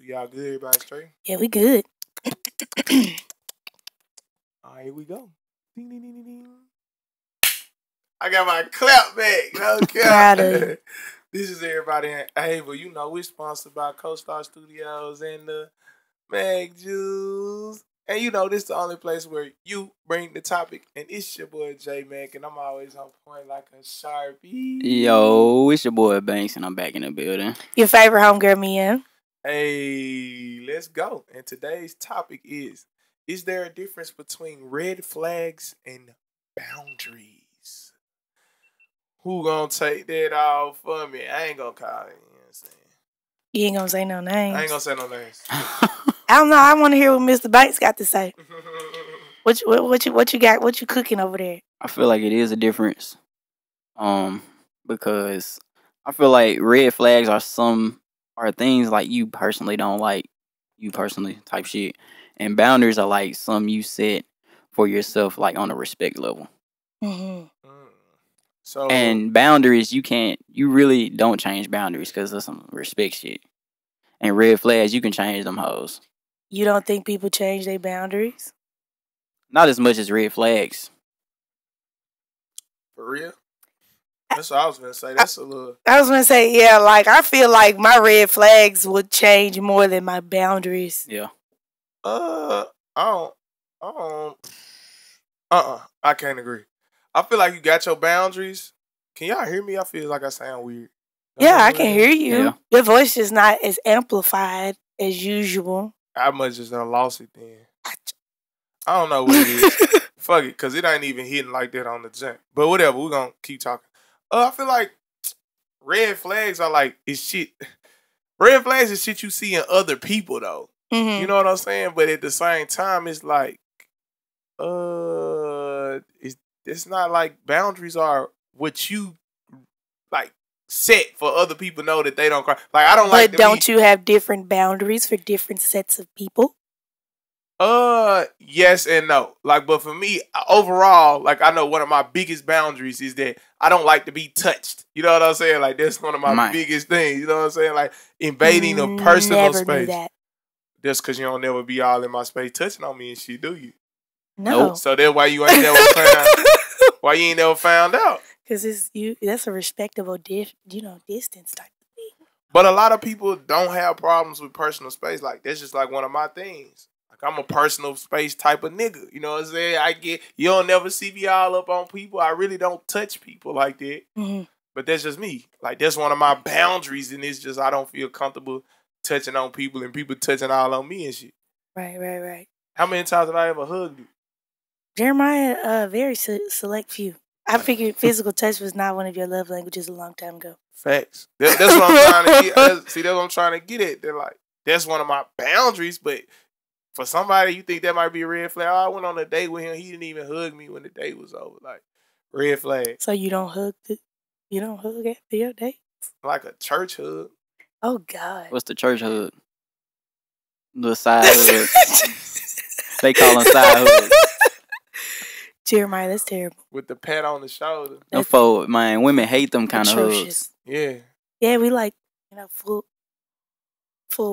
Y'all good? Everybody straight? Yeah, we good. All right, here we go. Ding, ding, ding, ding, ding. I got my clap back. No cap. This is Everybody Ain't Able. You know, we're sponsored by Co-Star Studios and the Mac Juice. And you know, this is the only place where you bring the topic. And it's your boy Jmac, and I'm always on point like a Sharpie. Yo, it's your boy Banks, and I'm back in the building. Your favorite homegirl, Mia. Hey, let's go. And today's topic is there a difference between red flags and boundaries? Who gonna take that off for me? I ain't gonna call it. You know what I'm saying? You ain't gonna say no names. I ain't gonna say no names. I don't know. I want to hear what Mr. Banks got to say. What you got? What you cooking over there? I feel like it is a difference, because I feel like red flags are things like you personally don't like, you personally type shit, and boundaries are like some you set for yourself, like on a respect level. Mm-hmm. So and boundaries you really don't change boundaries because of some respect shit, and red flags you can change them hoes. You don't think people change their boundaries? Not as much as red flags. For real? That's what I was going to say. That's a little... I was going to say, yeah, like, I feel like my red flags would change more than my boundaries. Yeah. I can't agree. I feel like you got your boundaries. Can y'all hear me? I feel like I sound weird. Yeah, I can hear you. Yeah. Your voice is not as amplified as usual. I must just have lost it then. I don't know what it is. Fuck it, because it ain't even hitting like that on the jump. But whatever, we're going to keep talking. I feel like red flags are like, it's shit. Red flags is shit you see in other people, though. Mm-hmm. You know what I'm saying? But at the same time, it's like, it's not like boundaries are what you, like, set for other people know that they don't cry. Like, I don't like... But don't you have different boundaries for different sets of people? Yes and no. Like, but for me, overall, like, I know one of my biggest boundaries is that I don't like to be touched. You know what I'm saying? Like, that's one of my biggest things. You know what I'm saying? Like, invading a personal space. That. Just because you don't never be all in my space touching on me and shit, do you? No. Nope. So that's why you ain't never found... Why you ain't never found out? Because it's you. That's a respectable, distance type of thing. But a lot of people don't have problems with personal space. Like, that's just like one of my things. I'm a personal space type of nigga. You know what I'm saying? You don't never see me all up on people. I really don't touch people like that. Mm-hmm. But that's just me. Like, that's one of my boundaries, and it's just I don't feel comfortable touching on people and people touching all on me and shit. Right, right, right. How many times have I ever hugged you? Jeremiah, very select few. I figured physical touch was not one of your love languages a long time ago. Facts. That's what I'm trying to get. See, that's what I'm trying to get at. They're like, that's one of my boundaries, but... For somebody, you think that might be a red flag. Oh, I went on a date with him. He didn't even hug me when the date was over. Like, red flag. So you don't hug? You don't hug after your date? Like a church hug. Oh God. What's the church hug? The side hug. They call them side hugs. Jeremiah, that's terrible. With the pat on the shoulder. Them folk, man, women hate them kind of hugs. Yeah. Yeah, we like, you know, full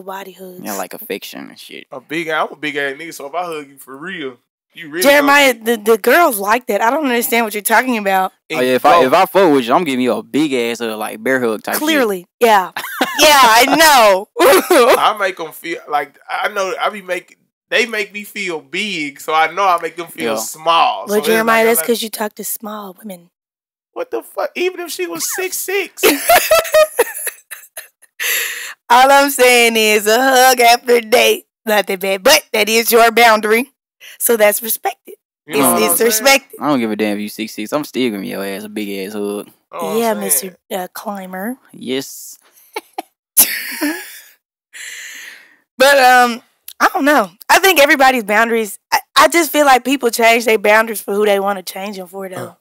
body hugs. Yeah, like affection and shit. I'm a big ass nigga, so if I hug you for real, you really... Jeremiah, the girls like that. I don't understand what you're talking about. Oh yeah, if I fuck with you, I'm giving you a big ass like bear hug type. Clearly, shit. Yeah, I know. I make them feel like I know. They make me feel big, so I know I make them feel small. Well, so Jeremiah, that's because you talk to small women. What the fuck? Even if she was 6'6". All I'm saying is a hug after a date, not that bad, but that is your boundary, so that's respected. You know it's respected. I don't give a damn if you 6'6". I'm still giving your ass a big ass hug. Oh, yeah, Mr. Climber. Yes. But I don't know. I think everybody's boundaries. I just feel like people change their boundaries for who they want to change them for, though.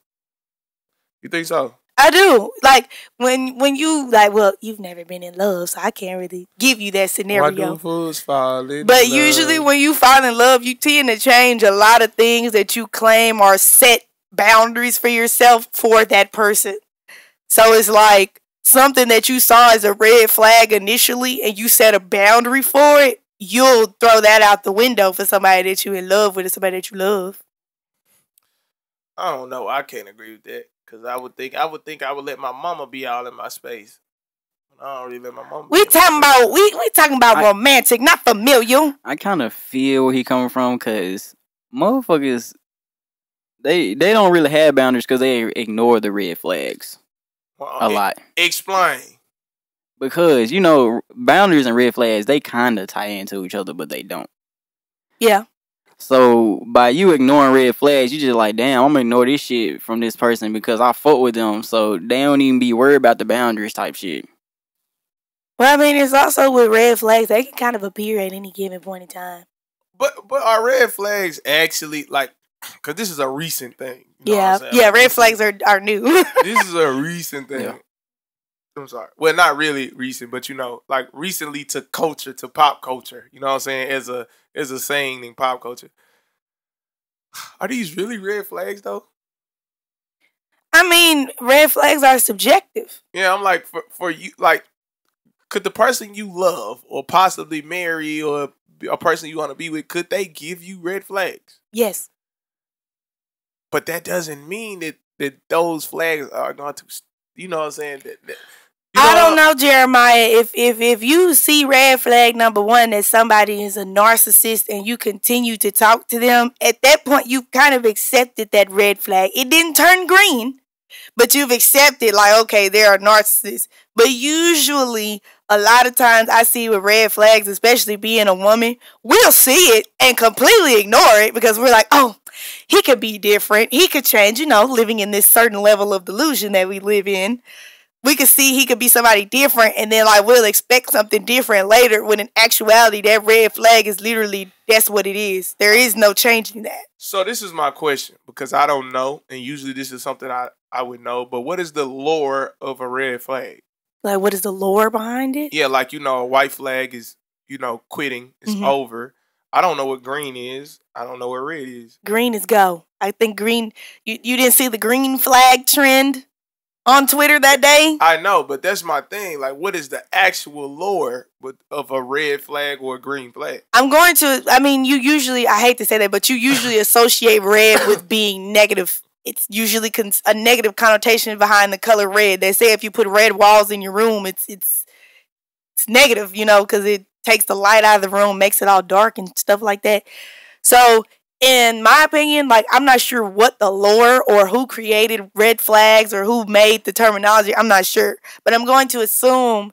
You think so? I do. Like, when you, like, well, you've never been in love, so I can't really give you that scenario. But usually when you fall in love, you tend to change a lot of things that you claim are set boundaries for yourself for that person. So it's like, something that you saw as a red flag initially and you set a boundary for it, you'll throw that out the window for somebody that you're in love with or somebody that you love. I don't know. I can't agree with that, because I would let my mama be all in my space. I don't really let my mama. We talking about romantic, not familial. I kind of feel where he coming from, because motherfuckers, they don't really have boundaries because they ignore the red flags a lot. Explain. Because, you know, boundaries and red flags, they kind of tie into each other, but they don't. Yeah. So, by you ignoring red flags, you just like, damn, I'm going to ignore this shit from this person because I fuck with them, so they don't even be worried about the boundaries type shit. Well, I mean, it's also with red flags, they can kind of appear at any given point in time. But are red flags actually, like, because this is a recent thing. You know what I'm saying? Yeah, red flags are new. This is a recent thing. Yeah. I'm sorry. Well, not really recent, but, you know, like recently to culture, to pop culture. You know what I'm saying? As a saying in pop culture. Are these really red flags, though? I mean, red flags are subjective. Yeah, I'm like, for you, like, could the person you love or possibly marry or a person you want to be with, could they give you red flags? Yes. But that doesn't mean that those flags are going to, you know what I'm saying? I don't know, Jeremiah, if you see red flag number one, that somebody is a narcissist and you continue to talk to them, at that point you've kind of accepted that red flag. It didn't turn green, but you've accepted, like, okay, they're a narcissist. But usually, a lot of times I see with red flags, especially being a woman, we'll see it and completely ignore it because we're like, oh, he could be different. He could change, you know, living in this certain level of delusion that we live in. We could see he could be somebody different, and then, like, we'll expect something different later when in actuality that red flag is literally, that's what it is. There is no changing that. So this is my question, because I don't know, and usually this is something I would know, but what is the lore of a red flag? Like, what is the lore behind it? Yeah, like, you know, a white flag is, you know, quitting. It's over. I don't know what green is. I don't know what red is. Green is go. I think green, you didn't see the green flag trend on Twitter that day? I know, but that's my thing. Like, what is the actual lore of a red flag or a green flag? I hate to say that, but you usually associate red with being negative. It's usually a negative connotation behind the color red. They say if you put red walls in your room, it's negative, you know, because it takes the light out of the room, makes it all dark and stuff like that. So, in my opinion, like, I'm not sure what the lore or who created red flags or who made the terminology. I'm not sure. But I'm going to assume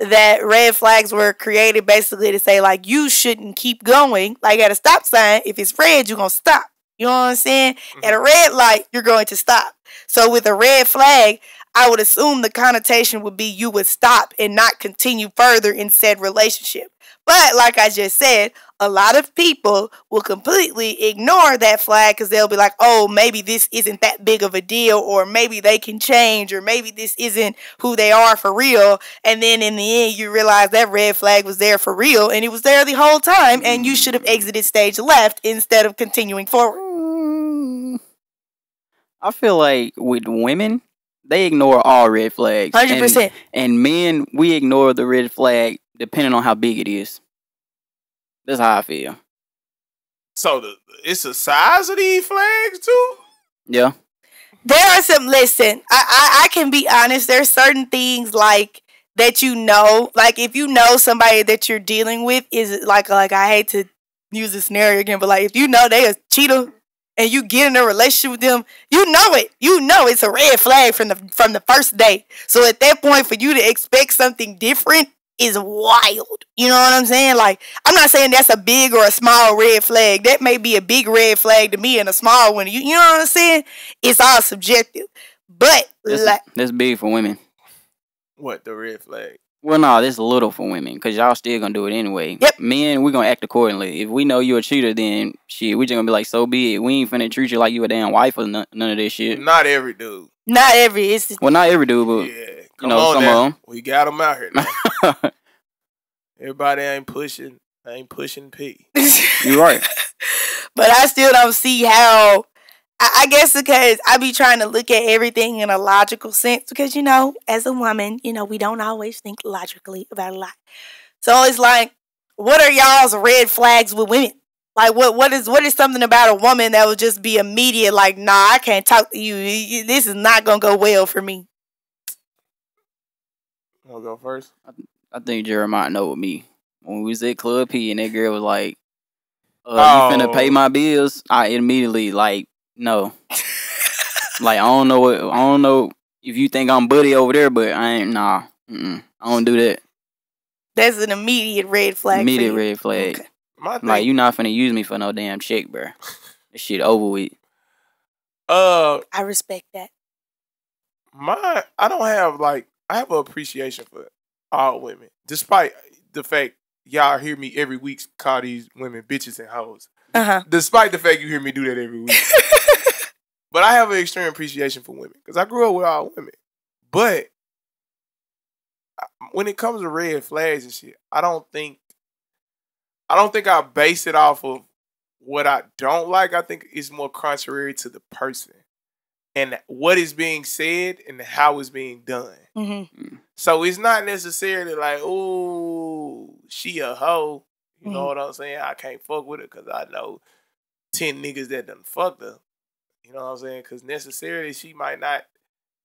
that red flags were created basically to say, like, you shouldn't keep going. Like, at a stop sign, if it's red, you're going to stop. You know what I'm saying? At a red light, you're going to stop. So, with a red flag, I would assume the connotation would be you would stop and not continue further in said relationship. But like I just said, a lot of people will completely ignore that flag because they'll be like, oh, maybe this isn't that big of a deal, or maybe they can change, or maybe this isn't who they are for real. And then in the end, you realize that red flag was there for real, and it was there the whole time, and you should have exited stage left instead of continuing forward. I feel like with women, they ignore all red flags. 100%. And men, we ignore the red flag depending on how big it is. That's how I feel. So, it's the size of these flags, too? Yeah. There are some, listen, I can be honest. There's certain things, like, that you know. Like, if you know somebody that you're dealing with is, like I hate to use this scenario again, but, like, if you know they a cheater, and you get in a relationship with them, you know it. You know it's a red flag from the first day. So at that point, for you to expect something different is wild. You know what I'm saying? Like, I'm not saying that's a big or a small red flag. That may be a big red flag to me and a small one. You know what I'm saying? It's all subjective. But that's big for women. What, the red flag? Well, no, this is little for women, because y'all still going to do it anyway. Yep. Men, we're going to act accordingly. If we know you're a cheater, then, shit, we just going to be like, so be it. We ain't finna treat you like you a damn wife or none of this shit. Not every dude. Not every. Well, not every dude, but, yeah. Come on. We got them out here now. Everybody ain't pushing P. You're right. But I still don't see how I guess because I be trying to look at everything in a logical sense because, you know, as a woman, you know, we don't always think logically about a lot. So it's like, what are y'all's red flags with women? Like, what is something about a woman that would just be immediate, like, nah, I can't talk to you. This is not going to go well for me. I'll go first. I think Jeremiah know with me. When we was at Club P and that girl was like, you finna pay my bills? I immediately, like, no. Like, I don't know if you think I'm buddy over there, but I ain't, nah. Mm-mm, I don't do that. That's an immediate red flag. Immediate red flag. Okay. Like, you not finna use me for no damn check, bro. This shit over with. I respect that. I don't have, like, I have an appreciation for all women. Despite the fact y'all hear me every week call these women bitches and hoes. Uh-huh. Despite the fact you hear me do that every week. But I have an extreme appreciation for women. Because I grew up with all women. But when it comes to red flags and shit, I don't think I base it off of what I don't like. I think it's more contrary to the person and what is being said and how it's being done. Mm-hmm. So it's not necessarily like, oh, she a hoe. You know what I'm saying? I can't fuck with her because I know 10 niggas that done fucked her. You know what I'm saying? Because necessarily she might not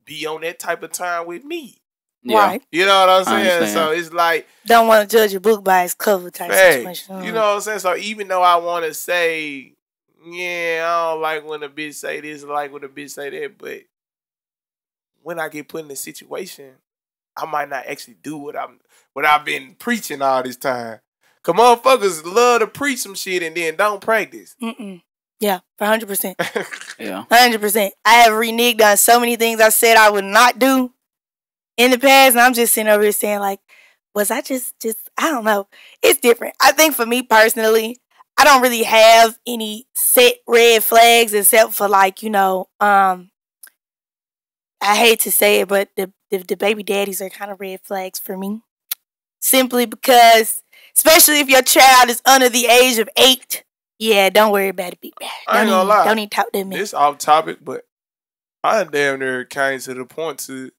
be on that type of time with me. Yeah. Right. You know what I'm saying? So it's like, don't want to judge a book by its cover type situation. You know what I'm saying? So even though I want to say, yeah, I don't like when a bitch say this, I like when a bitch say that, but when I get put in a situation, I might not actually do what I've been preaching all this time. Cause motherfuckers love to preach some shit and then don't practice. Mm-mm. Yeah, for 100%. Yeah, 100%. I have reneged on so many things I said I would not do in the past, and I'm just sitting over here saying, like, was I just, I don't know. It's different. I think for me personally, I don't really have any set red flags except for, like, you know, I hate to say it, but the baby daddies are kind of red flags for me. Simply because, especially if your child is under the age of 8, yeah, don't worry about it, big man. I ain't gonna lie. Don't even talk to me. This off topic, but I damn near came to the point to,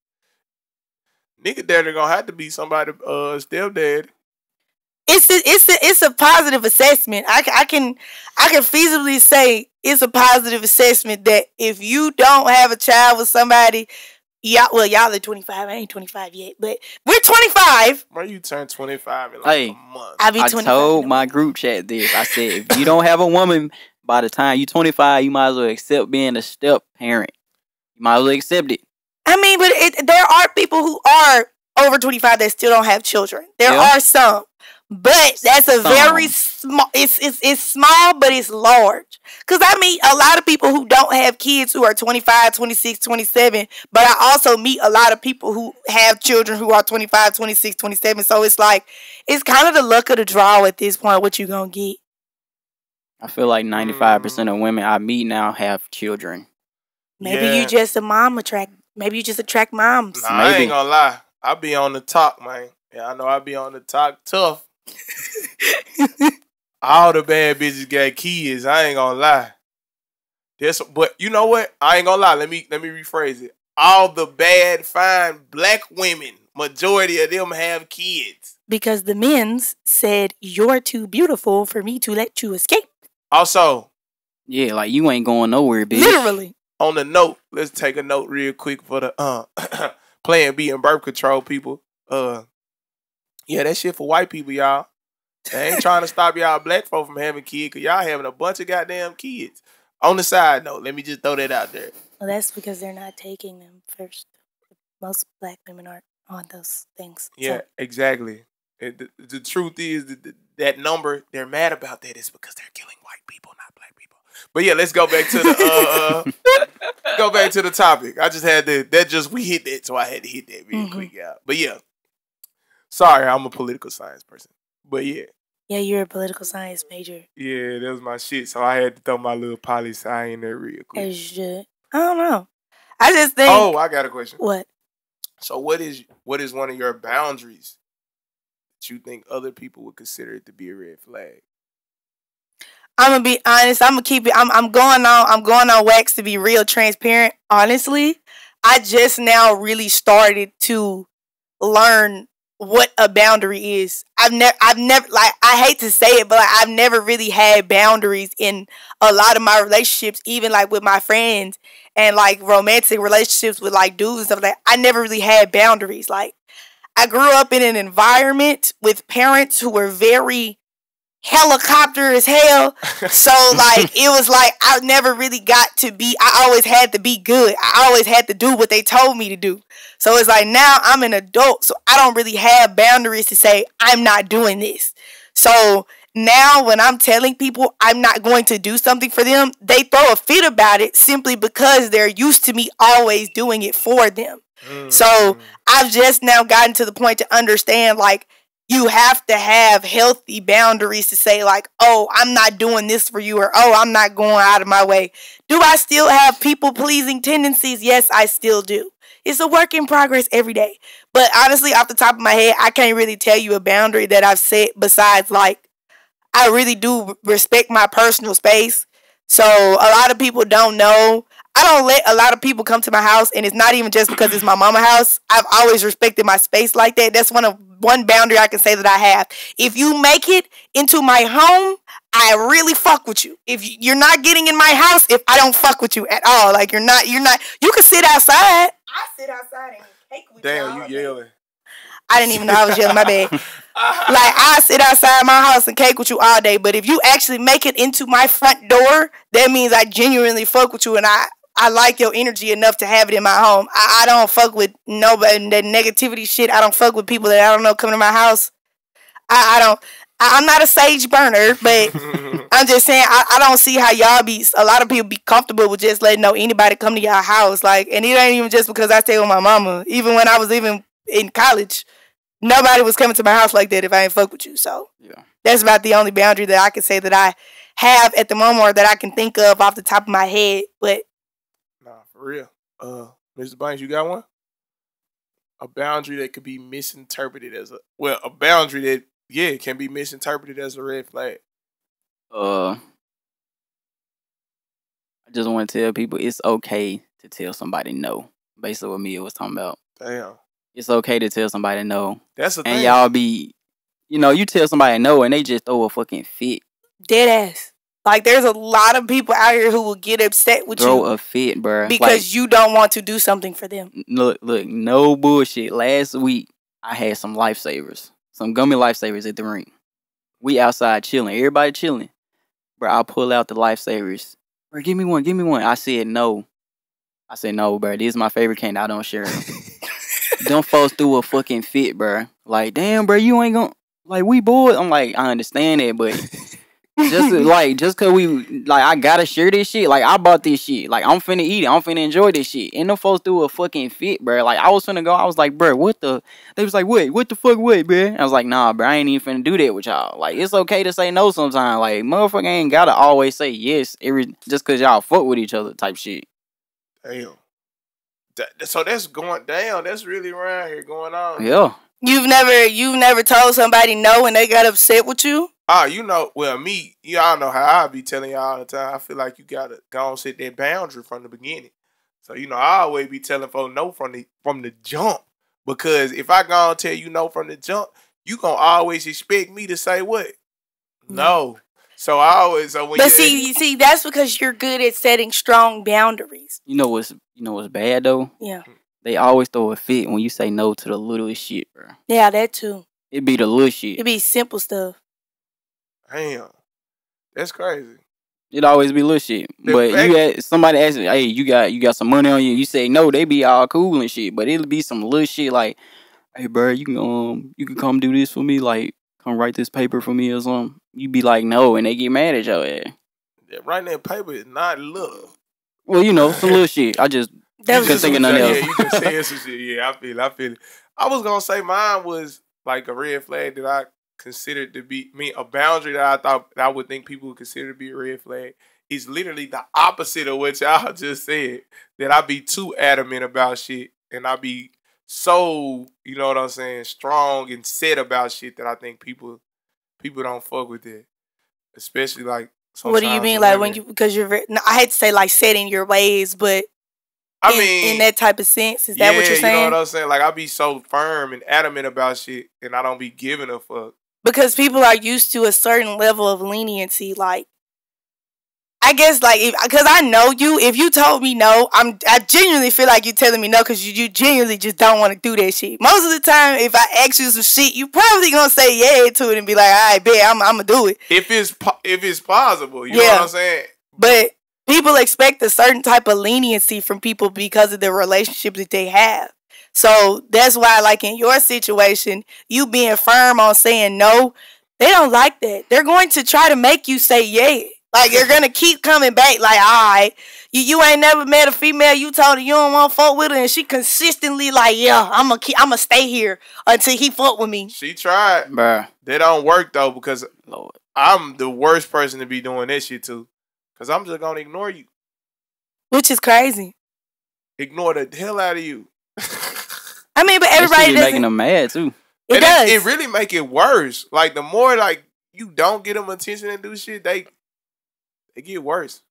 nigga daddy gonna have to be somebody stepdad. It's a positive assessment. I can feasibly say it's a positive assessment that if you don't have a child with somebody, y'all are 25. I ain't 25 yet, but we're 25. Bro, you turn 25 in like a month. I be 25. I told my group chat this. I said if you don't have a woman by the time you 25, you might as well accept being a step parent. You might as well accept it. I mean, but there are people who are over 25 that still don't have children. There are some, but that's a very small. It's small, but it's large. Because I meet a lot of people who don't have kids who are 25, 26, 27, but I also meet a lot of people who have children who are 25, 26, 27. So it's like, it's kind of the luck of the draw at this point, what you going to get. I feel like 95% of women I meet now have children. Maybe you just a mom attracted. Maybe you just attract moms. Nah, I ain't gonna lie. I be on the talk, man. Yeah, I know I be on the talk tough. All the bad bitches got kids. I ain't gonna lie. But you know what? I ain't gonna lie. Let me rephrase it. All the bad, fine black women, majority of them have kids. Because the men's said, you're too beautiful for me to let you escape. Also. Yeah, like you ain't going nowhere, bitch. Literally. On the note, let's take a note real quick for the Plan B and birth control people. Yeah, that shit for white people, y'all. They ain't trying to stop y'all black folk from having kids because y'all having a bunch of goddamn kids. On the side note, let me just throw that out there. Well, that's because they're not taking them first. Most black women aren't on those things. Yeah, so. Exactly. The truth is that number, they're mad about that is because they're killing white people, not black people. But yeah, let's go back to the go back to the topic. I just had to we hit that, so I had to hit that real quick out. But yeah, sorry, I'm a political science person. But yeah, you're a political science major. Yeah, that was my shit. So I had to throw my little poli sci in there real quick. As you, I don't know. I just think. Oh, I got a question. What? So what is one of your boundaries that you think other people would consider it to be a red flag? I'm gonna be honest. I'm gonna keep it. I'm going on wax to be real transparent. Honestly, I just now really started to learn what a boundary is. I've never like, I hate to say it, but like, I've never really had boundaries in a lot of my relationships, even like with my friends and like romantic relationships with like dudes and stuff like that. I never really had boundaries. Like, I grew up in an environment with parents who were very helicopter as hell. So like, it was like, I never really got to be, I always had to be good. I always had to do what they told me to do. So it's like, now I'm an adult, so I don't really have boundaries to say, I'm not doing this. So now when I'm telling people I'm not going to do something for them, they throw a fit about it simply because they're used to me always doing it for them. Mm. So I've just now gotten to the point to understand, like, you have to have healthy boundaries to say, like, oh, I'm not doing this for you, or oh, I'm not going out of my way. Do I still have people-pleasing tendencies? Yes, I still do. It's a work in progress every day. But honestly, off the top of my head, I can't really tell you a boundary that I've set besides, like, I really do respect my personal space. So a lot of people don't know. I don't let a lot of people come to my house, and it's not even just because it's my mama's house. I've always respected my space like that. That's one boundary I can say that I have. If you make it into my home, I really fuck with you. If you're not getting in my house, if I don't fuck with you at all, like, you're not. You can sit outside. I sit outside and cake with you. Damn, you yelling. I didn't even know I was yelling. My bad. Like, I sit outside my house and cake with you all day. But if you actually make it into my front door, that means I genuinely fuck with you, and I like your energy enough to have it in my home. I don't fuck with nobody, that negativity shit. I don't fuck with people that I don't know come to my house. I'm not a sage burner, but I'm just saying, I don't see how y'all be, a lot of people be comfortable with just letting anybody come to y'all house. Like, and it ain't even just because I stay with my mama. Even when I was even in college, nobody was coming to my house like that if I ain't fuck with you. So yeah, that's about the only boundary that I can say that I have at the moment, or that I can think of off the top of my head. But for real. Mr. Banks, you got one? A boundary that could be misinterpreted as a... Well, a boundary that, yeah, can be misinterpreted as a red flag. I just want to tell people it's okay to tell somebody no. Basically what Mia was talking about. Damn. It's okay to tell somebody no. That's the thing. And y'all be... You know, you tell somebody no and they just throw a fucking fit. Dead ass. Like, there's a lot of people out here who will get upset with you. Throw a fit, bruh. Because, like, you don't want to do something for them. Look, no bullshit. Last week, I had some lifesavers. Some gummy lifesavers at the ring. We outside chilling. Everybody chilling. Bruh, I pull out the lifesavers. Bruh, give me one. Give me one. I said no. I said no, bruh. These are my favorite candy. I don't share them. Them folks threw a fucking fit, bruh. Like, damn, bruh, you ain't gonna... Like, we bored. I'm like, I understand that, but... Just cause we, like, I gotta share this shit. Like, I bought this shit. Like, I'm finna eat it. I'm finna enjoy this shit. And them folks threw a fucking fit, bro. Like, I was finna go. I was like, bro, what the? They was like, wait, what the fuck, wait, bro? I was like, nah, bro, I ain't even finna do that with y'all. Like, it's okay to say no sometimes. Like, motherfucker ain't gotta always say yes just cause y'all fuck with each other type shit. Damn. So that's going down. That's really around here going on. Yeah. You've never told somebody no and they got upset with you? Oh, you know, well, me, y'all know how I be telling y'all all the time. I feel like you gotta go and set that boundary from the beginning. So, you know, I always be telling folks no from the jump. Because if I go and tell you no from the jump, you gonna always expect me to say what? No. So I always you see, that's because you're good at setting strong boundaries. You know what's bad though? Yeah. They always throw a fit when you say no to the littlest shit, bro. Yeah, that too. It be the little shit. It be simple stuff. Damn, that's crazy. It always be little shit, but you had somebody ask, "Hey, you got some money on you?" You say no, they be all cool and shit, but it'll be some little shit like, "Hey, bro, you can come do this for me, like come write this paper for me or something." You be like, "No," and they get mad at your ass. Yeah, writing that paper is not love. Well, you know, some little shit. I just couldn't think of nothing else. Yeah, you can say some shit. Yeah, I feel it. I was gonna say mine was like a red flag that I considered to be a boundary that I would think people would consider to be a red flag is literally the opposite of what y'all just said. That I be too adamant about shit, and I be so, you know what I'm saying, strong and set about shit that I think people don't fuck with it. Especially like What do you mean, like when you because you're very, no, I hate to say like set in your ways, but I mean in that type of sense, is that what you're saying? You know what I'm saying? Like I be so firm and adamant about shit, and I don't be giving a fuck because people are used to a certain level of leniency. Like I guess like because I know you, if you told me no, I genuinely feel like you're telling me no because you genuinely just don't want to do that shit. Most of the time, if I ask you some shit, you probably gonna say yeah to it and be like, all right, bet I'm gonna do it. If it's plausible, you know what I'm saying. But people expect a certain type of leniency from people because of the relationship that they have. So that's why, like in your situation, you being firm on saying no, they don't like that. They're going to try to make you say yeah. Like, you're going to keep coming back, like, all right, you ain't never met a female you told her you don't want to fuck with her, and she consistently like, yeah, I'm going to stay here until he fuck with me. She tried. Bruh. They don't work, though, because Lord. I'm the worst person to be doing this shit to, because I'm just going to ignore you. Which is crazy. Ignore the hell out of you. I mean, but everybody does making them mad, too. It does. It really make it worse. Like, the more, like, you don't get them attention and do shit, it get worse.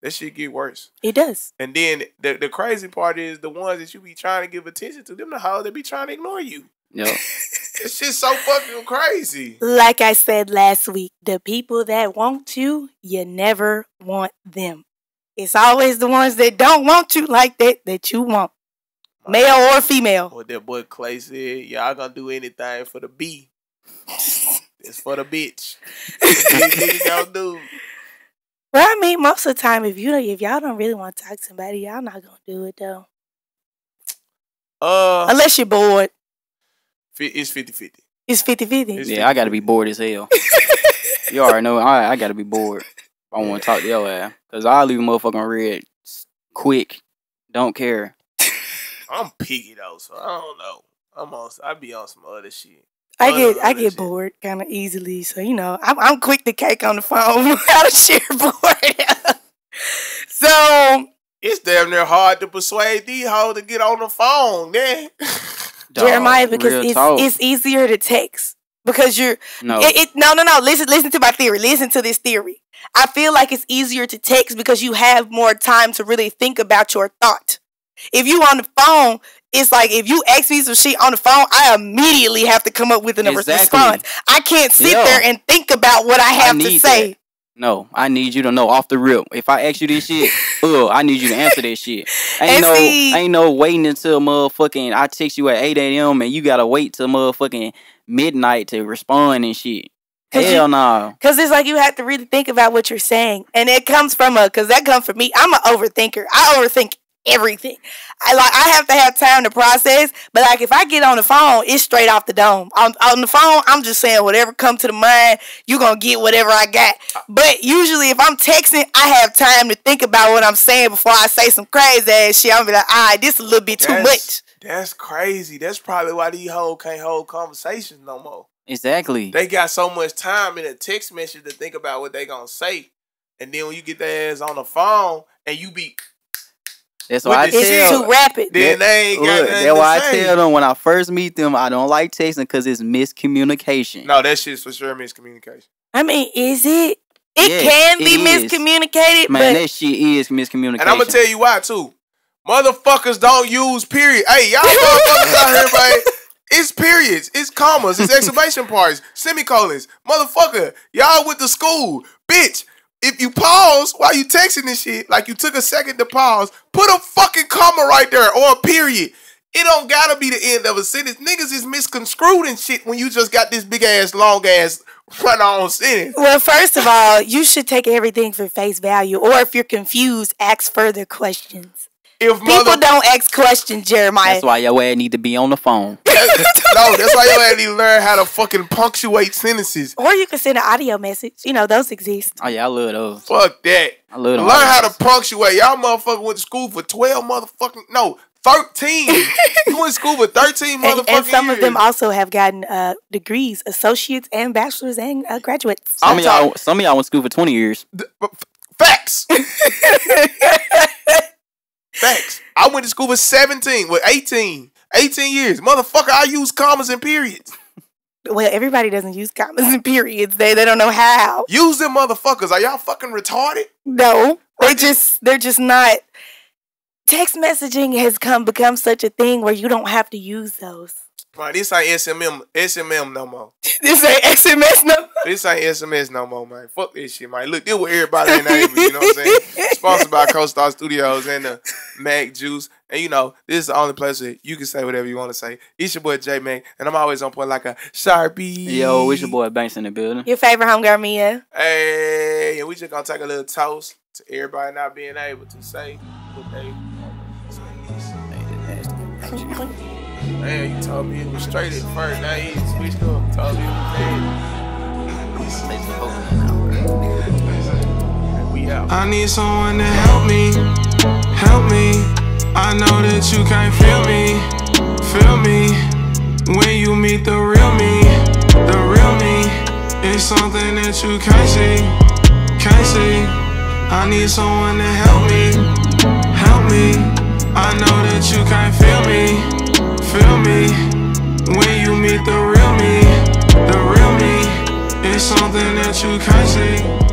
That shit get worse. It does. And then the crazy part is the ones that you be trying to give attention to, them the hoes that be trying to ignore you. Yep. It's just so fucking crazy. Like I said last week, the people that want you never want them. It's always the ones that don't want you like that you want. Male or female. What that boy Clay said, y'all gonna do anything for the B. It's for the bitch. This nigga gonna do. Well, I mean, most of the time, if y'all don't really want to talk to somebody, y'all not gonna do it though. Unless you're bored. It's 50-50. It's 50-50. Yeah, I gotta be bored as hell. You already know. I gotta be bored. I want to talk to your ass because I'll leave a motherfucking red quick. Don't care. I'm picky though, so I don't know. I be on some other shit. I get bored kind of easily, so you know I'm quick to cake on the phone out of sheer bored. So it's damn near hard to persuade these hoes to get on the phone, man. Jeremiah, because it's easier to text because you're no. Listen to my theory. Listen to this theory. I feel like it's easier to text because you have more time to really think about your thought. If you on the phone, it's like if you ask me some shit on the phone, I immediately have to come up with a response. I can't sit there and think about what I have to say. That. No, I need you to know off the rip. If I ask you this shit, I need you to answer that shit. Ain't no waiting until motherfucking I text you at 8 AM and you gotta wait till motherfucking midnight to respond and shit. Hell no. Because it's like you have to really think about what you're saying, and it comes from because that comes from me. I'm an overthinker. I overthink everything. I have to have time to process, but like if I get on the phone, it's straight off the dome. On the phone, I'm just saying whatever come to the mind. You're gonna get whatever I got. But usually, if I'm texting, I have time to think about what I'm saying before I say some crazy ass shit. I'm gonna be like, all right, this is a little bit too much. That's crazy. That's probably why these hoes can't hold conversations no more. Exactly. They got so much time in a text message to think about what they gonna say, and then when you get their ass on the phone and you be. That's why I tell too rapid. That's why I tell them when I first meet them, I don't like texting because it's miscommunication. No, that shit's for sure miscommunication. I mean, is it? It can be miscommunicated. Man, that shit is miscommunication. And I'm gonna tell you why too. Motherfuckers don't use period. Hey, y'all motherfuckers out here, right? It's periods, it's commas, it's exclamation parts, semicolons. Motherfucker, y'all went to school, bitch. If you pause while you texting this shit, like you took a second to pause, put a fucking comma right there or a period. It don't gotta be the end of a sentence. Niggas is misconstrued and shit when you just got this big ass, long ass run on sentence. Well, first of all, you should take everything for face value, or if you're confused, ask further questions. If people don't ask questions, Jeremiah. That's why your ass need to be on the phone. No, that's why your ass need to learn how to fucking punctuate sentences. Or you can send an audio message. You know, those exist. Oh, yeah, I love those. Fuck that. I love them. Learn how to punctuate. Y'all motherfucker went to school for 12 motherfucking... No, 13. You went to school for 13 motherfucking and some years. Of them also have gotten degrees, associates and bachelors and graduates. Some of y'all went to school for 20 years. Facts. Facts. I went to school with 17, with 18 years. Motherfucker, I use commas and periods. Well, everybody doesn't use commas and periods. They don't know how. Use them motherfuckers. Are y'all fucking retarded? No. They're just not. Text messaging has become such a thing where you don't have to use those. Right, this ain't SMM no more. This ain't SMS no more. This ain't SMS no more, man. Fuck this shit, man. Look, this with Errrybody Ain't Able, you know what I'm saying? Sponsored by Co-Star Studios and the Mac Juice. And you know, this is the only place where you can say whatever you want to say. It's your boy Jmac, and I'm always on point like a Sharpie. Yo, it's your boy Banks in the building. Your favorite homegirl, Mia. Hey, and we just gonna take a little toast to everybody not being able to say what they want to say. Man, you told me it was straight at first. Now you switched up. Told me it was dead. I need someone to help me. Help me. I know that you can't feel me. Feel me. When you meet the real me. The real me. It's something that you can't see. Can't see. I need someone to help me. Help me. I know that you can't feel me. Feel me, when you meet the real me, it's something that you can't see.